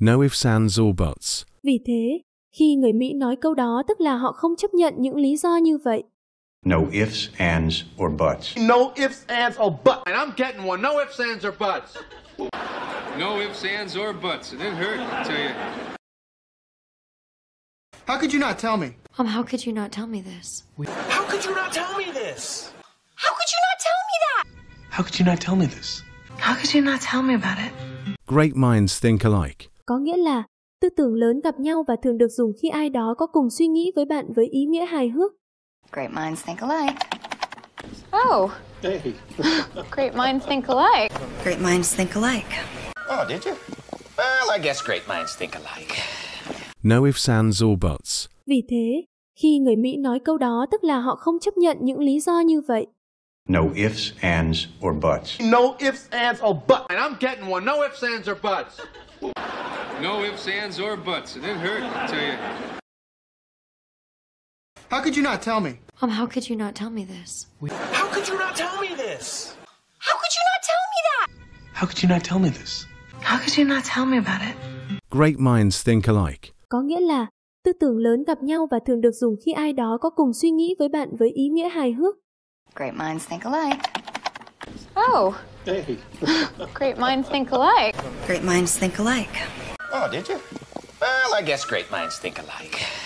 no ifs, ands or buts. Vì thế, khi người Mỹ nói câu đó tức là họ không chấp nhận những lý do như vậy. No ifs, ands or buts. No ifs, ands or buts. And I'm getting one. No ifs, ands or buts. No ifs, ands or buts. And it hurt, I tell you. How could you not tell me? How could you not tell me this? How could you not tell me this? How could you not tell me that? How could you not tell me this? How could you not tell me about it? Great minds think alike. Có nghĩa là tư tưởng lớn gặp nhau và thường được dùng khi ai đó có cùng suy nghĩ với bạn với ý nghĩa hài hước. Great minds think alike. Oh. Hey. Great minds think alike. Great minds think alike. Oh, did you? Well, I guess great minds think alike. No ifs, ands or buts. Vì thế, khi người Mỹ nói câu đó tức là họ không chấp nhận những lý do như vậy. No ifs, ands or buts. No ifs, ands or buts. And I'm getting one. No ifs, ands or buts. No ifs, ands or buts. And it hurt, I tell you. How could you not tell me? How could you not tell me this? How could you not tell me this? How could you not tell me that? How could you not tell me this? How could you not tell me about it? Great minds think alike. Có nghĩa là tư tưởng lớn gặp nhau và thường được dùng khi ai đó có cùng suy nghĩ với bạn với ý nghĩa hài hước. Great minds think alike. Oh. Hey. Great minds think alike. Great minds think alike. Oh, did you? Well, I guess great minds think alike.